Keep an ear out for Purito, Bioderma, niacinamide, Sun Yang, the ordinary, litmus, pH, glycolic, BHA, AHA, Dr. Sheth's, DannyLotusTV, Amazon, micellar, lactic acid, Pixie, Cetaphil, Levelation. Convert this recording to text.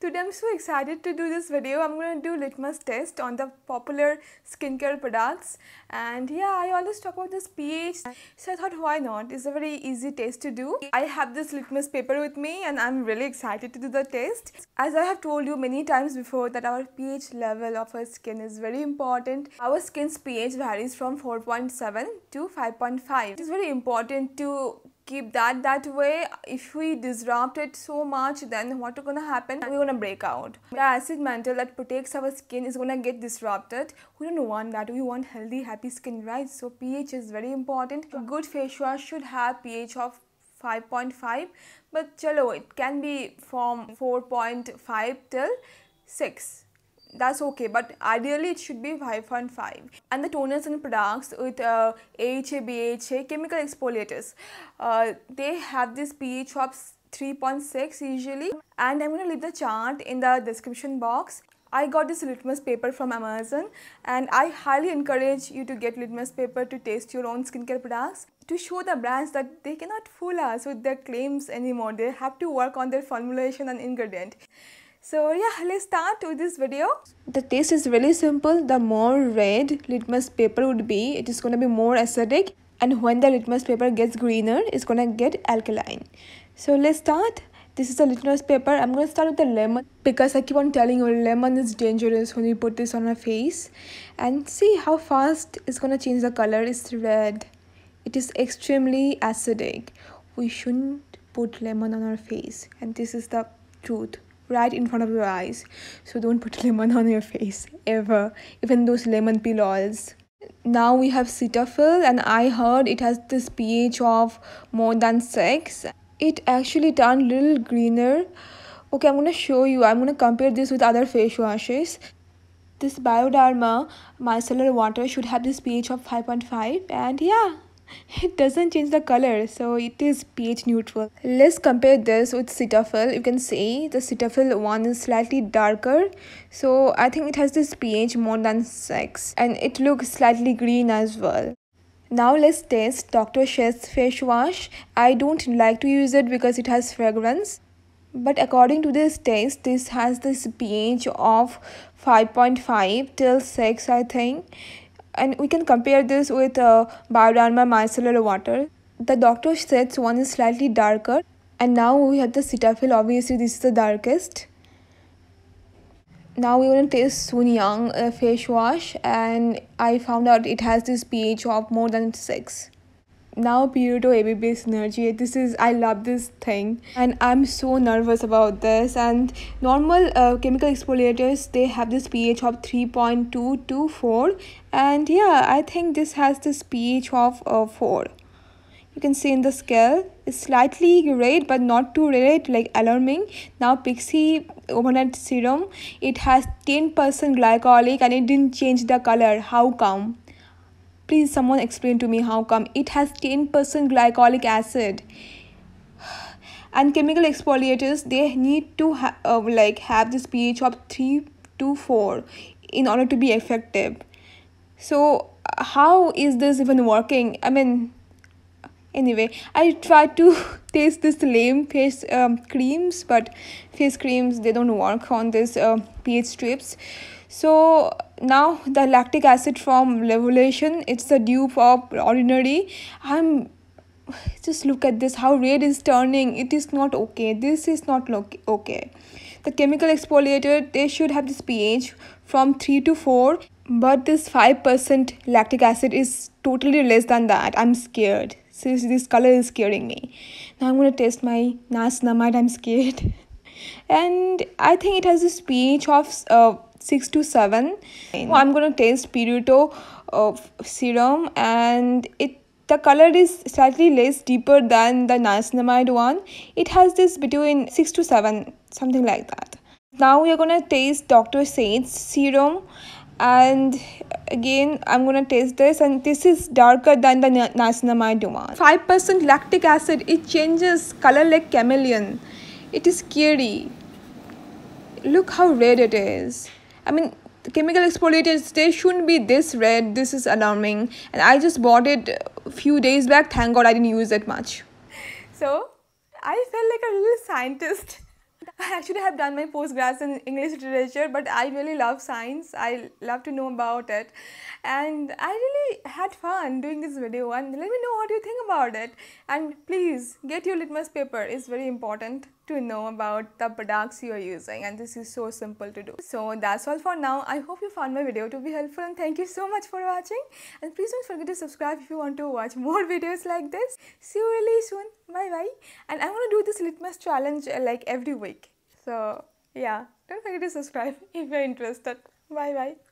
Today I'm so excited to do this video. I'm going to do litmus test on the popular skincare products, and yeah, I always talk about this pH, so I thought why not, it's a very easy test to do. I have this litmus paper with me and I'm really excited to do the test. As I have told you many times before that our pH level of our skin is very important. Our skin's pH varies from 4.7 to 5.5. It is very important to keep that way. If we disrupt it so much, then what is going to happen? We're going to break out. The acid mantle that protects our skin is going to get disrupted. We don't want that. We want healthy, happy skin, right? So pH is very important. A good face wash should have pH of 5.5, but chalo, it can be from 4.5 till 6. That's okay, but ideally it should be 5.5. And the toners and products with AHA, BHA, chemical exfoliators, they have this pH of 3.6 usually, and I'm going to leave the chart in the description box. I got this litmus paper from Amazon, and I highly encourage you to get litmus paper to taste your own skincare products, to show the brands that they cannot fool us with their claims anymore. They have to work on their formulation and ingredient. So yeah, let's start with this video. The taste is really simple. The more red litmus paper would be, it is going to be more acidic, and when the litmus paper gets greener, it's going to get alkaline. So let's start. This is the litmus paper. I'm going to start with the lemon, because I keep on telling you lemon is dangerous when we put this on our face. And see how fast it's going to change the color. It's red. It is extremely acidic. We shouldn't put lemon on our face, and this is the truth, right in front of your eyes. So don't put lemon on your face ever, even those lemon peel oils. Now we have Cetaphil, and I heard it has this pH of more than 6. It actually turned little greener. Okay, I'm going to show you. I'm going to compare this with other face washes. This Bioderma micellar water should have this pH of 5.5, and yeah, it doesn't change the color, so it is pH neutral. Let's compare this with Cetaphil. You can see the Cetaphil one is slightly darker, so I think it has this pH more than 6, and it looks slightly green as well. Now let's taste Dr. Sheth's face wash. I don't like to use it because it has fragrance, but according to this taste, this has this pH of 5.5 till 6, I think. And we can compare this with Bioderma micellar water. The Dr. Sheth's one is slightly darker. And now we have the Cetaphil. Obviously, this is the darkest. Now we're going to taste Sun Yang face wash. And I found out it has this pH of more than 6. Now Purito ABB Synergy. This is, I love this thing. And I'm so nervous about this. And normal chemical exfoliators, they have this pH of 3.2 to 4. And yeah, I think this has this pH of 4. You can see in the scale, it's slightly red, but not too red, like alarming. Now Pixie overnight serum, it has 10% glycolic and it didn't change the color. How come? Please, someone explain to me how come it has 10% glycolic acid. And chemical exfoliators, they need to have this pH of 3 to 4 in order to be effective. So how is this even working? I mean, anyway, I tried to taste this lame face creams, but face creams, they don't work on this pH strips. So now the lactic acid from Levelation, it's the dupe of Ordinary. I'm just look at this, how red is turning. It is not okay. This is not okay. The chemical exfoliator, they should have this pH from 3 to 4, but this 5% lactic acid is totally less than that. I'm scared. Seriously, this color is scaring me. Now I'm gonna taste my niacinamide. I'm scared. And I think it has this pH of 6 to 7. So I'm going to taste Purito serum, and the color is slightly less deeper than the niacinamide one. It has this between 6 to 7, something like that. Now we are going to taste Dr. Sheth's serum, and again I'm going to taste this, and this is darker than the niacinamide one. 5% lactic acid, it changes color like chameleon. It is scary. Look how red it is. I mean, the chemical exfoliators, they shouldn't be this red. This is alarming. And I just bought it a few days back. Thank God I didn't use it much. So I felt like a little scientist. I actually have done my postgrads in English literature, but I really love science. I love to know about it, and I really had fun doing this video, and let me know what you think about it. And please get your litmus paper. It's very important to know about the products you are using, and this is so simple to do. So that's all for now. I hope you found my video to be helpful, and thank you so much for watching, and please don't forget to subscribe if you want to watch more videos like this. See you really soon. Bye bye. And I'm gonna do this litmus challenge like every week. So yeah, don't forget to subscribe if you're interested. Bye bye.